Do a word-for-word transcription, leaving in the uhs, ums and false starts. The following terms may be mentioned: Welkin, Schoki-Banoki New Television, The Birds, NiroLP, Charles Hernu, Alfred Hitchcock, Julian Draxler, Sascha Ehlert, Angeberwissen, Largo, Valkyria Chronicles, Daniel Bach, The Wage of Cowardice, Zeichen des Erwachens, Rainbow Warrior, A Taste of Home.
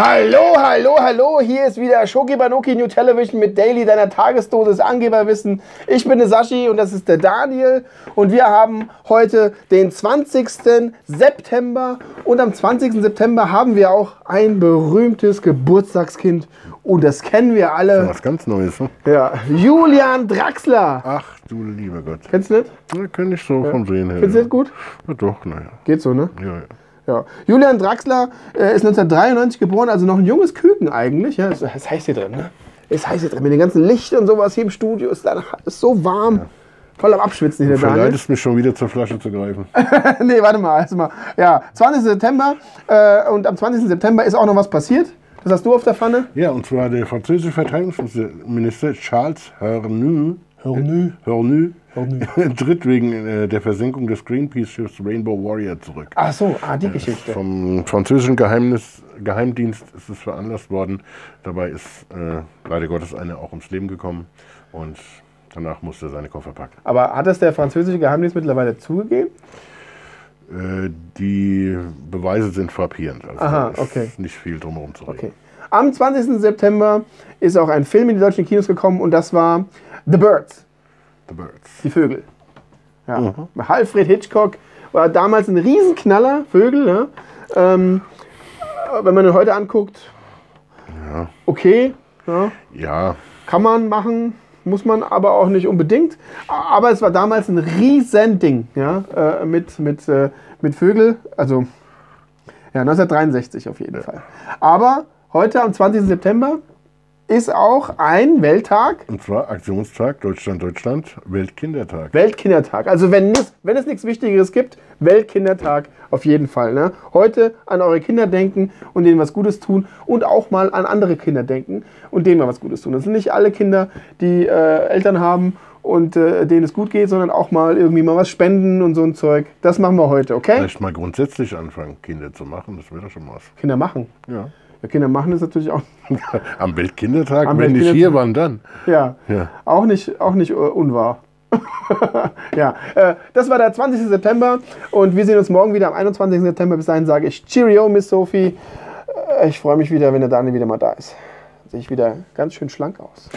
Hallo, hallo, hallo, hier ist wieder Schoki-Banoki New Television mit Daily, deiner Tagesdosis Angeberwissen. Ich bin der Sashi und das ist der Daniel und wir haben heute den zwanzigsten September und am zwanzigsten September haben wir auch ein berühmtes Geburtstagskind und das kennen wir alle. Das ist was ganz Neues, ne? Ja, Julian Draxler. Ach du lieber Gott. Kennst du nicht? Ja, kenn ich so ja. Vom Sehen her. Findest du nicht gut? Ja, doch, naja. Geht so, ne? Ja, ja. Ja. Julian Draxler äh, ist neunzehnhundertdreiundneunzig geboren, also noch ein junges Küken eigentlich. Ja, das heißt hier drin, ne? Das heißt hier drin. Mit den ganzen Lichtern und sowas hier im Studio ist dann ist so warm. Ja. Voll am Abschwitzen hier, der Daniel. Du verleitest mich schon wieder zur Flasche zu greifen. Nee, warte mal, erst mal. Ja, zwanzigsten September äh, und am zwanzigsten September ist auch noch was passiert. Das hast du auf der Pfanne. Ja, und zwar der französische Verteidigungsminister Charles Hernu. Hernu. Hernu. Tritt wegen äh, der Versenkung des Greenpeace-Schiffs Rainbow Warrior zurück. Ach so, ah, die Geschichte. Äh, vom französischen Geheimnis, Geheimdienst ist es veranlasst worden. Dabei ist äh, leider Gottes einer auch ums Leben gekommen und danach musste er seine Koffer packen. Aber hat das der französische Geheimdienst mittlerweile zugegeben? Äh, die Beweise sind frappierend. Also aha, ist okay. Nicht viel drumherum zu reden. Okay. Am zwanzigsten September ist auch ein Film in die deutschen Kinos gekommen und das war The Birds. The Birds. Die Vögel. Ja. Mhm. Alfred Hitchcock war damals ein Riesenknaller, Vögel. Ne? Ähm, wenn man ihn heute anguckt, ja. Okay, ja. Ja. Kann man machen, muss man aber auch nicht unbedingt. Aber es war damals ein Riesending ja? äh, mit, mit, äh, mit Vögel, also ja, neunzehnhundertdreiundsechzig auf jeden ja. Fall. Aber heute am zwanzigsten September ist auch ein Welttag. Und zwar Aktionstag Deutschland, Deutschland, Weltkindertag. Weltkindertag. Also wenn es, wenn es nichts Wichtigeres gibt, Weltkindertag auf jeden Fall. Ne? Heute an eure Kinder denken und denen was Gutes tun und auch mal an andere Kinder denken und denen mal was Gutes tun. Das sind nicht alle Kinder, die äh, Eltern haben und äh, denen es gut geht, sondern auch mal irgendwie mal was spenden und so ein Zeug. Das machen wir heute, okay? Vielleicht mal grundsätzlich anfangen, Kinder zu machen, das wäre doch schon was. Kinder machen? Ja. Ja, Kinder machen das natürlich auch. Am Weltkindertag, am wenn Weltkindertag. Nicht hier, wann dann? Ja, ja. Auch nicht, auch nicht uh, unwahr. Ja, äh, das war der zwanzigste September und wir sehen uns morgen wieder am einundzwanzigsten September. Bis dahin sage ich Cheerio, Miss Sophie. Äh, ich freue mich wieder, wenn der Daniel wieder mal da ist. Sehe ich wieder ganz schön schlank aus.